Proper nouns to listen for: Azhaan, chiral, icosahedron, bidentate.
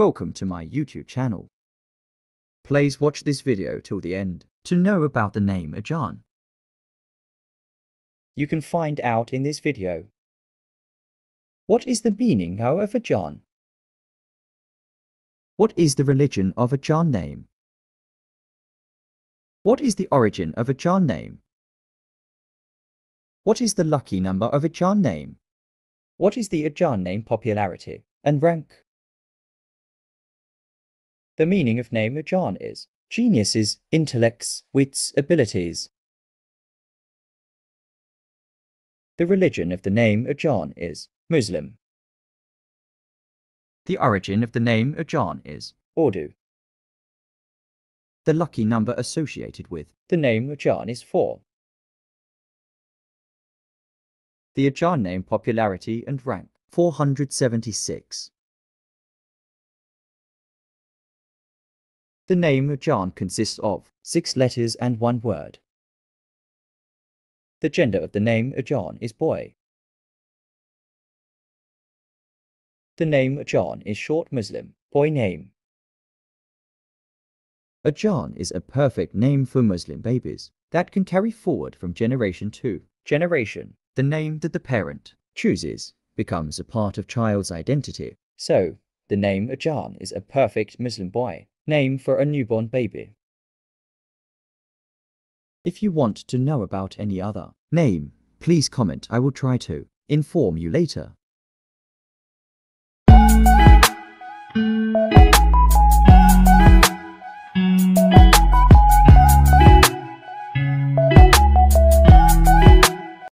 Welcome to my YouTube channel. Please watch this video till the end to know about the name Azhaan. You can find out in this video. What is the meaning of Azhaan? What is the religion of Azhaan name? What is the origin of Azhaan name? What is the lucky number of Azhaan name? What is the Azhaan name popularity and rank? The meaning of name Azhaan is geniuses, intellects, wits, abilities. The religion of the name Azhaan is Muslim. The origin of the name Azhaan is Urdu. The lucky number associated with the name Azhaan is 4. The Azhaan name popularity and rank 476. The name Azhaan consists of 6 letters and 1 word. The gender of the name Azhaan is boy. The name Azhaan is short Muslim boy name. Azhaan is a perfect name for Muslim babies that can carry forward from generation to generation. The name that the parent chooses becomes a part of child's identity. So, the name Azhaan is a perfect Muslim boy name for a newborn baby. If you want to know about any other name, please comment. I will try to inform you later.